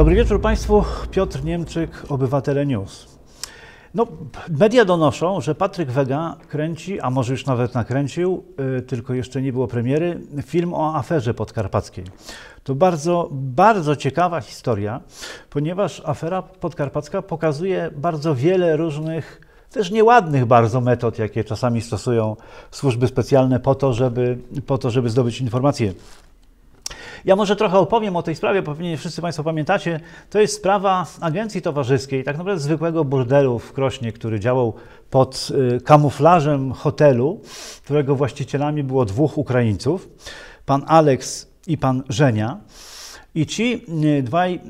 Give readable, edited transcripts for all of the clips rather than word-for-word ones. Dobry wieczór Państwu, Piotr Niemczyk, Obywatele News. No, media donoszą, że Patryk Vega kręci, a może już nawet nakręcił, tylko jeszcze nie było premiery, film o aferze podkarpackiej. To bardzo, bardzo ciekawa historia, ponieważ afera podkarpacka pokazuje bardzo wiele różnych, też nieładnych bardzo metod, jakie czasami stosują służby specjalne po to, żeby zdobyć informacje. Ja może trochę opowiem o tej sprawie, bo pewnie wszyscy Państwo pamiętacie. To jest sprawa Agencji Towarzyskiej, tak naprawdę zwykłego burdelu w Krośnie, który działał pod kamuflażem hotelu, którego właścicielami było dwóch Ukraińców, pan Aleks i pan Żenia. I ci dwaj,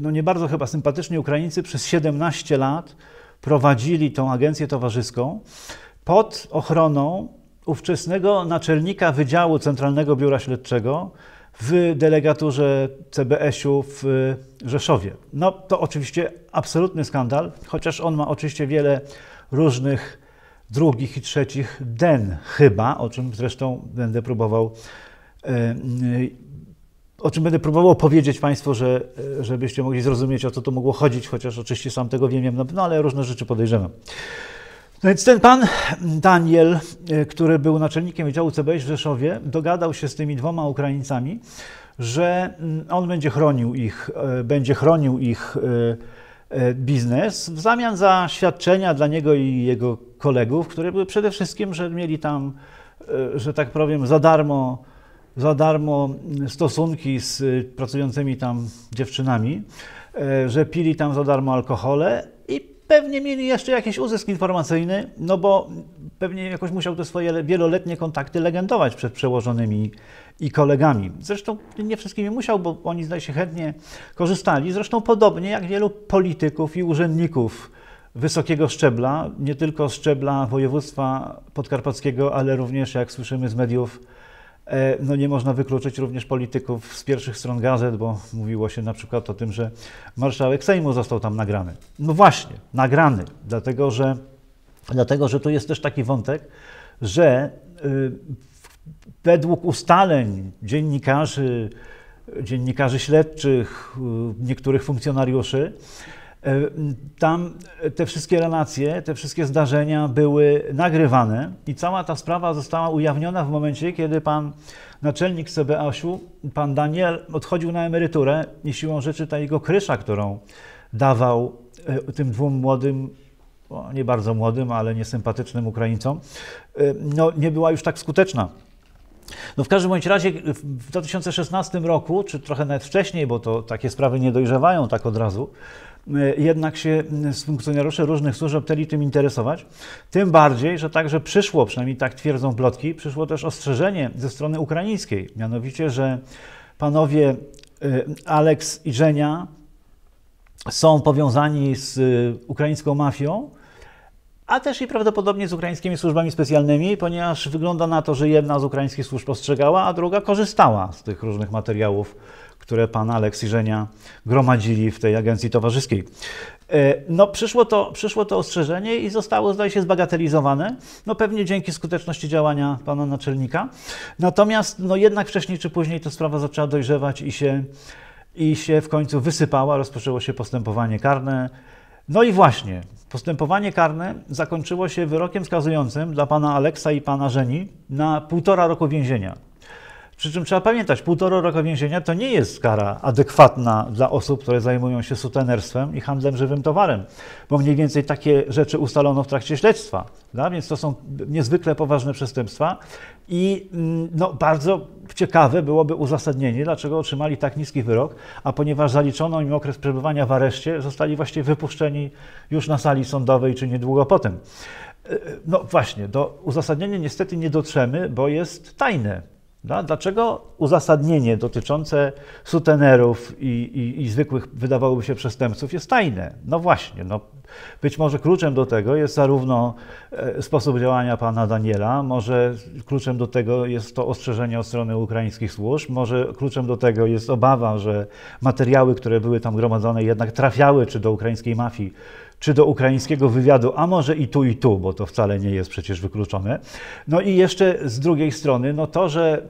no nie bardzo chyba sympatyczni Ukraińcy, przez 17 lat prowadzili tą Agencję Towarzyską pod ochroną ówczesnego naczelnika Wydziału Centralnego Biura Śledczego w delegaturze CBŚ-u w Rzeszowie. No to oczywiście absolutny skandal, chociaż on ma oczywiście wiele różnych drugich i trzecich den chyba, o czym zresztą będę próbował powiedzieć Państwu, żebyście mogli zrozumieć, o co tu mogło chodzić, chociaż oczywiście sam tego wiem, no ale różne rzeczy podejrzewam. No więc ten pan Daniel, który był naczelnikiem Wydziału CBŚ w Rzeszowie, dogadał się z tymi dwoma Ukraińcami, że on będzie chronił ich biznes w zamian za świadczenia dla niego i jego kolegów, które były przede wszystkim, że mieli tam, że tak powiem, za darmo stosunki z pracującymi tam dziewczynami, że pili tam za darmo alkohole i pewnie mieli jeszcze jakiś uzysk informacyjny, no bo pewnie jakoś musiał te swoje wieloletnie kontakty legendować przed przełożonymi i kolegami. Zresztą nie wszystkimi musiał, bo oni zdaje się chętnie korzystali. Zresztą podobnie jak wielu polityków i urzędników wysokiego szczebla, nie tylko szczebla województwa podkarpackiego, ale również, jak słyszymy z mediów, no nie można wykluczyć również polityków z pierwszych stron gazet, bo mówiło się na przykład o tym, że marszałek Sejmu został tam nagrany. No właśnie, nagrany, dlatego że tu jest też taki wątek, że według ustaleń dziennikarzy śledczych, niektórych funkcjonariuszy, tam te wszystkie relacje, te wszystkie zdarzenia były nagrywane i cała ta sprawa została ujawniona w momencie, kiedy pan naczelnik CBŚ-u, pan Daniel, odchodził na emeryturę i siłą rzeczy ta jego krysza, którą dawał tym dwóm młodym, nie bardzo młodym, ale niesympatycznym Ukraińcom, no nie była już tak skuteczna. No w każdym bądź razie w 2016 roku, czy trochę nawet wcześniej, bo to takie sprawy nie dojrzewają tak od razu, jednak się funkcjonariusze różnych służb zaczęli tym interesować. Tym bardziej, że także przyszło, przynajmniej tak twierdzą plotki, przyszło też ostrzeżenie ze strony ukraińskiej. Mianowicie, że panowie Aleks i Żenia są powiązani z ukraińską mafią, a też i prawdopodobnie z ukraińskimi służbami specjalnymi, ponieważ wygląda na to, że jedna z ukraińskich służb ostrzegała, a druga korzystała z tych różnych materiałów, które pan Aleks i Żenia gromadzili w tej Agencji Towarzyskiej. No przyszło to ostrzeżenie i zostało, zdaje się, zbagatelizowane, no pewnie dzięki skuteczności działania pana naczelnika. Natomiast no jednak wcześniej czy później ta sprawa zaczęła dojrzewać i się w końcu wysypała, rozpoczęło się postępowanie karne. No i właśnie, postępowanie karne zakończyło się wyrokiem skazującym dla pana Aleksa i pana Żeni na 1,5 roku więzienia. Przy czym trzeba pamiętać, 1,5 roku więzienia to nie jest kara adekwatna dla osób, które zajmują się sutenerstwem i handlem żywym towarem, bo mniej więcej takie rzeczy ustalono w trakcie śledztwa, da? Więc to są niezwykle poważne przestępstwa i no, bardzo ciekawe byłoby uzasadnienie, dlaczego otrzymali tak niski wyrok, a ponieważ zaliczono im okres przebywania w areszcie, zostali właściwie wypuszczeni już na sali sądowej czy niedługo potem. No właśnie, do uzasadnienia niestety nie dotrzemy, bo jest tajne. Dlaczego uzasadnienie dotyczące sutenerów i zwykłych, wydawałoby się, przestępców jest tajne? No właśnie, no, być może kluczem do tego jest zarówno sposób działania pana Daniela, może kluczem do tego jest to ostrzeżenie od strony ukraińskich służb, może kluczem do tego jest obawa, że materiały, które były tam gromadzone, jednak trafiały czy do ukraińskiej mafii, czy do ukraińskiego wywiadu, a może i tu, bo to wcale nie jest przecież wykluczone. No i jeszcze z drugiej strony, no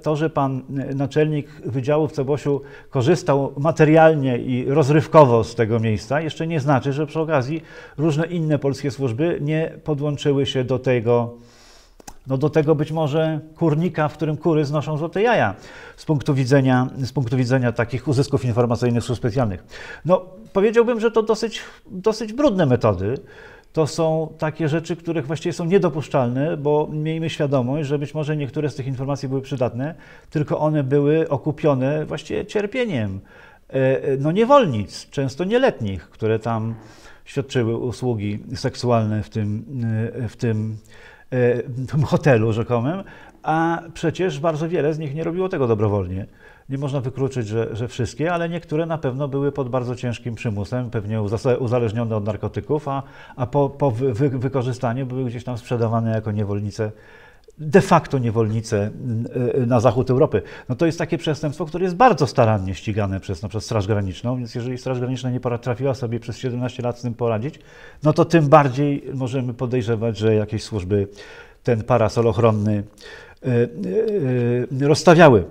to, że pan naczelnik Wydziału w Cebosiu korzystał materialnie i rozrywkowo z tego miejsca, jeszcze nie znaczy, że przy okazji różne inne polskie służby nie podłączyły się do tego, no do tego być może kurnika, w którym kury znoszą złote jaja z punktu widzenia takich uzysków informacyjnych służb specjalnych. No, powiedziałbym, że to dosyć brudne metody. To są takie rzeczy, które właściwie są niedopuszczalne, bo miejmy świadomość, że być może niektóre z tych informacji były przydatne, tylko one były okupione właściwie cierpieniem no niewolnic, często nieletnich, które tam świadczyły usługi seksualne w tym hotelu rzekomym, a przecież bardzo wiele z nich nie robiło tego dobrowolnie. Nie można wykluczyć, że wszystkie, ale niektóre na pewno były pod bardzo ciężkim przymusem, pewnie uzależnione od narkotyków, a po wykorzystaniu były gdzieś tam sprzedawane jako niewolnice, de facto niewolnice na zachód Europy. No to jest takie przestępstwo, które jest bardzo starannie ścigane przez Straż Graniczną, więc jeżeli Straż Graniczna nie potrafiła sobie przez 17 lat z tym poradzić, no to tym bardziej możemy podejrzewać, że jakieś służby ten parasol ochronny rozstawiały.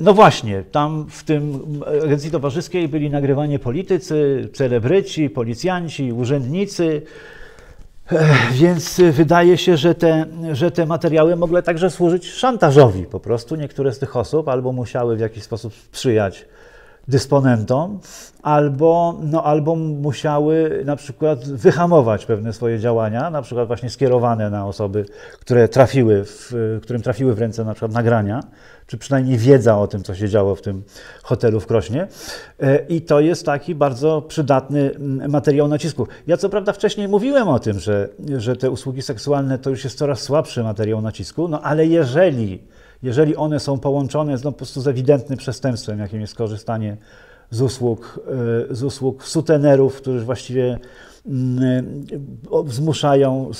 No właśnie, tam w tym agencji towarzyskiej byli nagrywani politycy, celebryci, policjanci, urzędnicy, więc wydaje się, że te materiały mogły także służyć szantażowi. Po prostu niektóre z tych osób albo musiały w jakiś sposób sprzyjać dysponentom, albo musiały na przykład wyhamować pewne swoje działania, na przykład właśnie skierowane na osoby, którym trafiły w ręce na przykład nagrania, czy przynajmniej wiedza o tym, co się działo w tym hotelu w Krośnie. I to jest taki bardzo przydatny materiał nacisku. Ja co prawda wcześniej mówiłem o tym, że te usługi seksualne to już jest coraz słabszy materiał nacisku, no ale jeżeli one są połączone no, po prostu z ewidentnym przestępstwem, jakim jest korzystanie z usług sutenerów, którzy właściwie zmuszają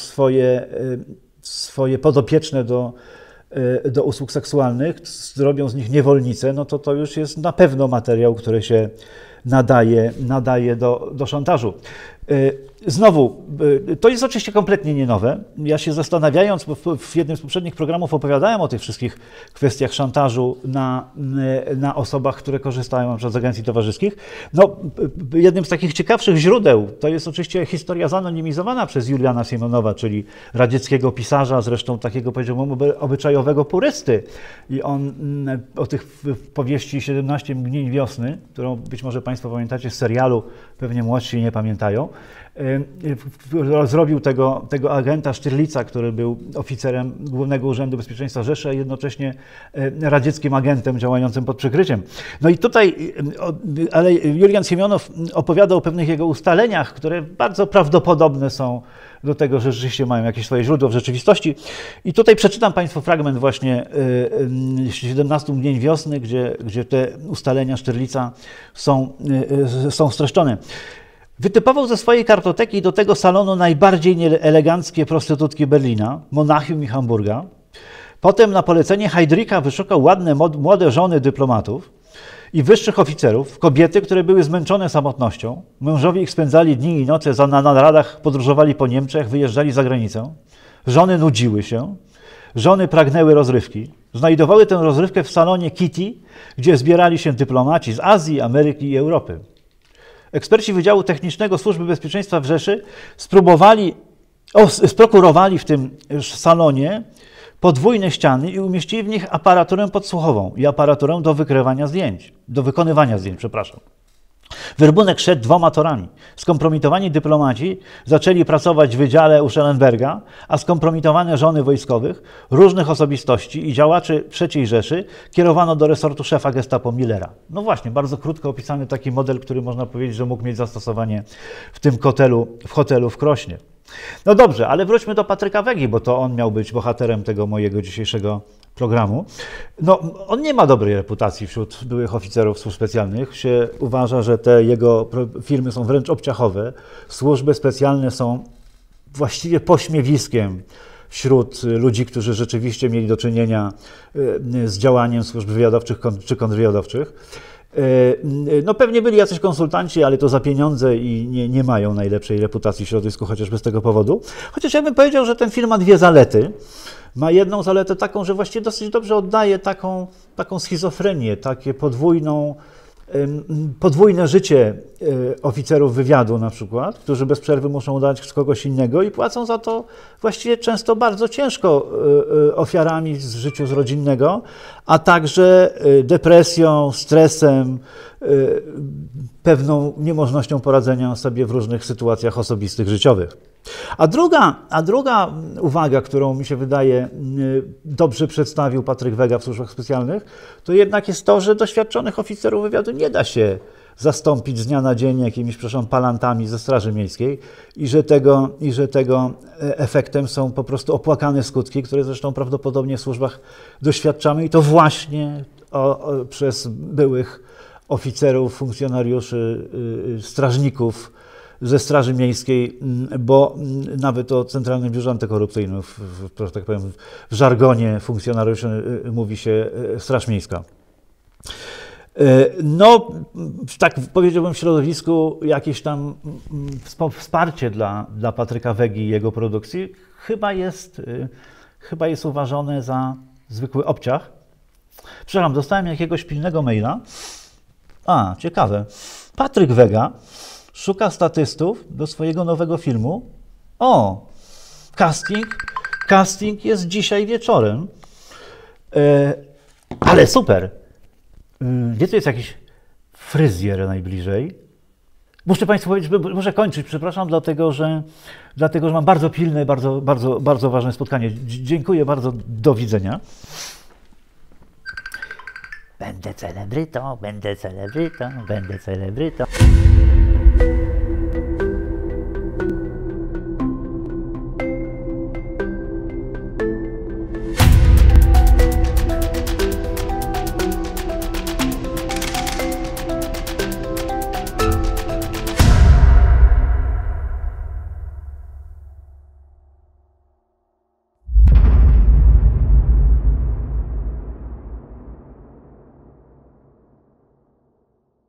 swoje podopieczne do usług seksualnych, robią z nich niewolnice, no to już jest na pewno materiał, który się nadaje do szantażu. Znowu, to jest oczywiście kompletnie nie nowe. Ja się zastanawiając, bo w jednym z poprzednich programów opowiadałem o tych wszystkich kwestiach szantażu na osobach, które korzystają na przykład z agencji towarzyskich. No, jednym z takich ciekawszych źródeł to jest oczywiście historia zanonimizowana przez Juliana Siemionowa, czyli radzieckiego pisarza, zresztą takiego, powiedziałbym, obyczajowego purysty. I on o tych powieści 17 mgnień wiosny, którą być może Państwo pamiętacie z serialu, pewnie młodsi nie pamiętają, zrobił tego agenta Sztyrlica, który był oficerem Głównego Urzędu Bezpieczeństwa Rzeszy, a jednocześnie radzieckim agentem działającym pod przykryciem. No i tutaj, ale Julian Siemionow opowiadał o pewnych jego ustaleniach, które bardzo prawdopodobne są do tego, że rzeczywiście mają jakieś swoje źródło w rzeczywistości. I tutaj przeczytam Państwu fragment właśnie 17 mgnień wiosny, gdzie te ustalenia Sztyrlica są streszczone. Wytypował ze swojej kartoteki do tego salonu najbardziej nieeleganckie prostytutki Berlina, Monachium i Hamburga. Potem na polecenie Heydricha wyszukał ładne młode żony dyplomatów i wyższych oficerów, kobiety, które były zmęczone samotnością. Mężowie ich spędzali dni i noce na naradach, podróżowali po Niemczech, wyjeżdżali za granicę. Żony nudziły się. Żony pragnęły rozrywki. Znajdowały tę rozrywkę w salonie Kitty, gdzie zbierali się dyplomaci z Azji, Ameryki i Europy. Eksperci Wydziału Technicznego Służby Bezpieczeństwa w Rzeszy sprokurowali w tym salonie podwójne ściany i umieścili w nich aparaturę podsłuchową i aparaturę do wykonywania zdjęć. Werbunek szedł dwoma torami. Skompromitowani dyplomaci zaczęli pracować w Wydziale u Schellenberga, a skompromitowane żony wojskowych, różnych osobistości i działaczy III Rzeszy kierowano do resortu szefa gestapo Müllera. No właśnie, bardzo krótko opisany taki model, który można powiedzieć, że mógł mieć zastosowanie w tym hotelu w Krośnie. No dobrze, ale wróćmy do Patryka Vegi, bo to on miał być bohaterem tego mojego dzisiejszego programu. No, on nie ma dobrej reputacji wśród byłych oficerów służb specjalnych. Się uważa, że te jego filmy są wręcz obciachowe. Służby specjalne są właściwie pośmiewiskiem wśród ludzi, którzy rzeczywiście mieli do czynienia z działaniem służb wywiadowczych czy kontrwywiadowczych. No pewnie byli jacyś konsultanci, ale to za pieniądze i nie mają najlepszej reputacji w środowisku, chociażby z tego powodu. Chociaż ja bym powiedział, że ten film ma dwie zalety. Ma jedną zaletę taką, że właściwie dosyć dobrze oddaje taką schizofrenię, takie podwójne życie oficerów wywiadu na przykład, którzy bez przerwy muszą udać kogoś innego i płacą za to właściwie często bardzo ciężko ofiarami z życiu z rodzinnego, a także depresją, stresem, pewną niemożnością poradzenia sobie w różnych sytuacjach osobistych, życiowych. A druga uwaga, którą mi się wydaje dobrze przedstawił Patryk Vega w służbach specjalnych, to jednak jest to, że doświadczonych oficerów wywiadu nie da się zastąpić z dnia na dzień jakimiś, palantami ze Straży Miejskiej i że tego efektem są po prostu opłakane skutki, które zresztą prawdopodobnie w służbach doświadczamy i to właśnie przez byłych oficerów, funkcjonariuszy, strażników ze Straży Miejskiej, bo nawet o Centralnym Biurze Antykorupcyjnym, tak powiem, w żargonie funkcjonariuszy mówi się Straż Miejska. No, tak powiedziałbym, w środowisku jakieś tam wsparcie dla Patryka Vegi i jego produkcji chyba jest uważane za zwykły obciach. Przepraszam, dostałem jakiegoś pilnego maila. A, ciekawe. Patryk Vega szuka statystów do swojego nowego filmu. O, casting jest dzisiaj wieczorem. Ale super. Gdzie tu jest jakiś fryzjer najbliżej? Muszę Państwu powiedzieć, muszę kończyć, przepraszam, dlatego że mam bardzo pilne, bardzo ważne spotkanie. Dziękuję bardzo, do widzenia. Będę celebrytą, będę celebrytą, będę celebrytą.